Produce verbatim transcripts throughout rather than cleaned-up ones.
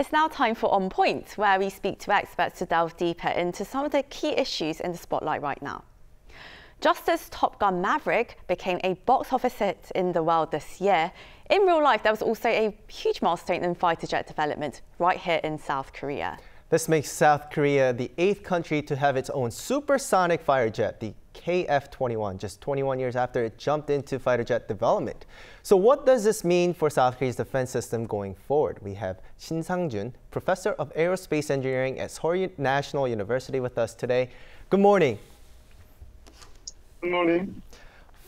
It's now time for On Point, where we speak to experts to delve deeper into some of the key issues in the spotlight right now. Just as Top Gun: Maverick became a box office hit in the world this year, in real life there was also a huge milestone in fighter jet development right here in South Korea. This makes South Korea the eighth country to have its own supersonic fighter jet, the K F twenty-one, just twenty-one years after it jumped into fighter jet development. So what does this mean for South Korea's defense system going forward? We have Shin Sang-jun, professor of aerospace engineering at Seoul National University, with us today. Good morning. Good morning.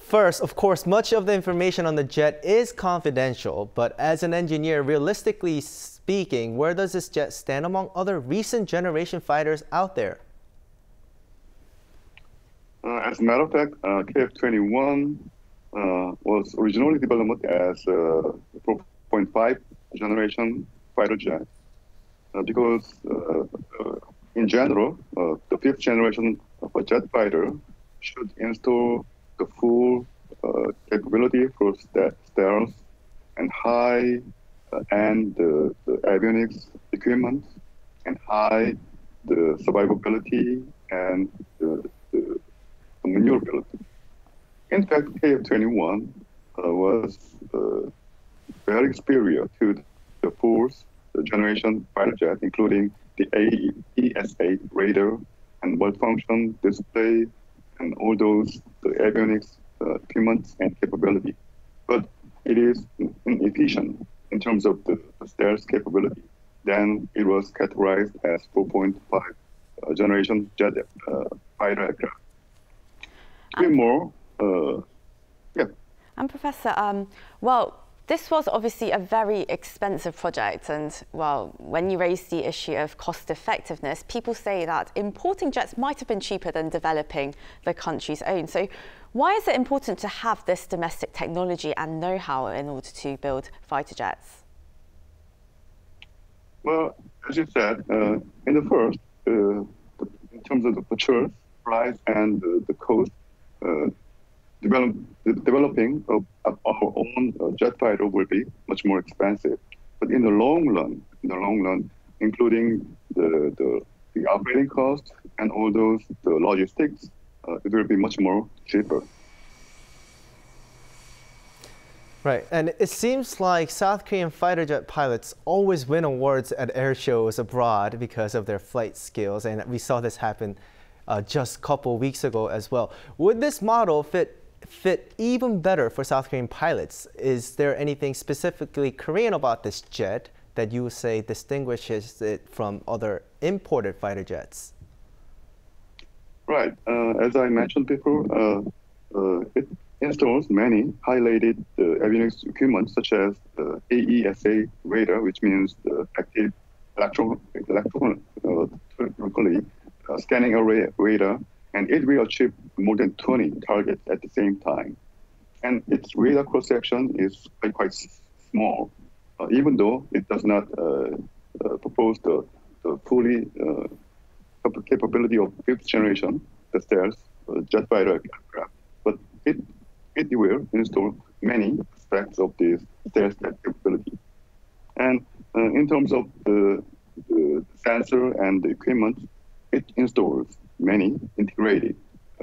First, of course, much of the information on the jet is confidential, but as an engineer, realistically speaking, where does this jet stand among other recent generation fighters out there? Uh, as a matter of fact, uh, K F twenty-one uh, was originally developed as a four point five generation fighter jet uh, because, uh, uh, in general, uh, the fifth generation of a jet fighter should install the full uh, capability for st stairs and high uh, and uh, the avionics equipment and high the survivability and the, the maneuverability. In fact, K F twenty-one uh, was uh, very superior to the fourth generation fighter jet, including the A E S A radar and multifunction display and all those the avionics uh, equipment and capability. But it is inefficient in terms of the, the stairs capability. Then it was categorized as four point five uh, generation jet uh, fighter aircraft. Three um, more, uh, yeah. And Professor, um, well, this was obviously a very expensive project, and well, when you raise the issue of cost effectiveness, people say that importing jets might have been cheaper than developing the country's own. So why is it important to have this domestic technology and know-how in order to build fighter jets? Well, as you said, uh, in the first, uh, in terms of the purchase price and uh, the cost, Uh, develop, the developing of, of our own uh, jet fighter will be much more expensive. But in the long run, in the long run, including the the, the operating costs and all those the logistics, uh, it will be much more cheaper. Right, and it seems like South Korean fighter jet pilots always win awards at air shows abroad because of their flight skills, and we saw this happen Uh, just a couple weeks ago as well. Would this model fit fit even better for South Korean pilots? Is there anything specifically Korean about this jet that you would say distinguishes it from other imported fighter jets? Right. Uh, as I mentioned before, uh, uh, it installs many highlighted uh, avionics equipment such as the A E S A radar, which means the active electron electron uh, Uh, scanning array radar, and it will achieve more than twenty targets at the same time. And its radar cross-section is quite, quite small, uh, even though it does not uh, uh, propose the, the fully uh, capability of fifth generation, the stairs, uh, jet fighter aircraft. But it, it will install many aspects of this stairs capability. And uh, in terms of the, the sensor and the equipment, it installs many integrated uh,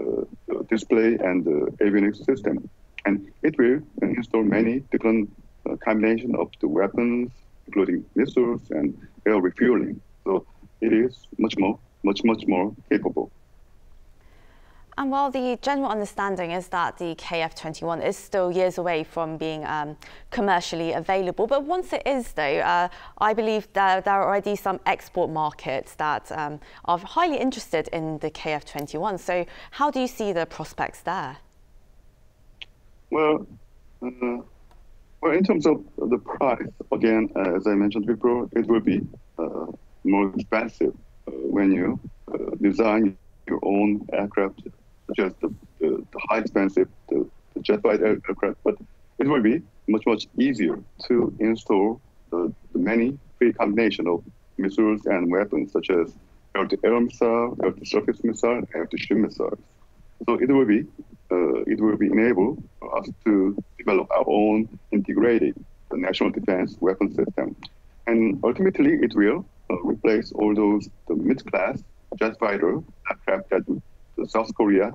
uh, display and uh, avionics system, and it will install many different uh, combination of the weapons, including missiles and air refueling. So it is much more, much, much more capable. And while the general understanding is that the K F twenty-one is still years away from being um, commercially available, but once it is, though, uh, I believe that there are already some export markets that um, are highly interested in the K F twenty-one. So how do you see the prospects there? Well, uh, well, in terms of the price, again, uh, as I mentioned before, it will be uh, more expensive uh, when you uh, design your own aircraft, such as the, the, the high expensive the, the jet fighter aircraft, but it will be much, much easier to install the, the many free combination of missiles and weapons, such as air-to-air missile, air-to-surface missile, air-to-ship missiles. So it will be uh, it will be enable us to develop our own integrated national defense weapon system. And ultimately, it will uh, replace all those the mid-class jet fighter aircraft that the South Korea,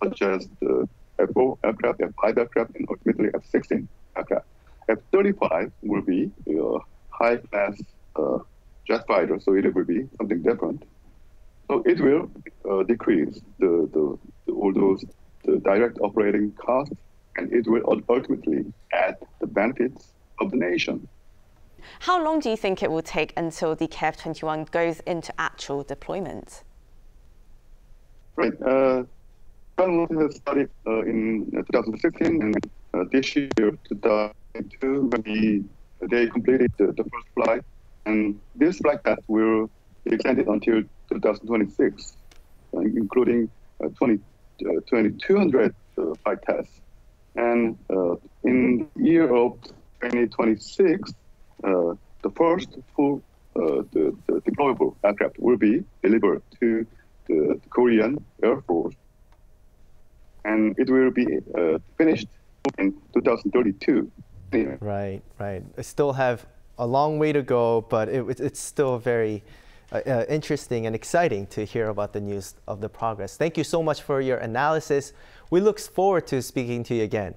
such as the F four aircraft, F five aircraft, and ultimately F sixteen aircraft. F thirty-five will be a high-class uh, jet fighter, so it will be something different. So it will uh, decrease the, the, the all those the direct operating costs, and it will ultimately add the benefits of the nation. How long do you think it will take until the K F twenty-one goes into actual deployment? Right. Uh, Seoul has started uh, in twenty sixteen, and uh, this year, twenty twenty-two, when the, they completed the, the first flight. And this flight path will be extended until two thousand twenty-six, uh, including uh, twenty-two hundred uh, flight tests. And uh, in the year of twenty twenty-six, uh, the first full uh, the, the deployable aircraft will be delivered to the, the Korean Air Force. And it will be uh, finished in two thousand thirty-two. Anyway. Right, right. I still have a long way to go, but it, it's still very uh, uh, interesting and exciting to hear about the news of the progress. Thank you so much for your analysis. We look forward to speaking to you again.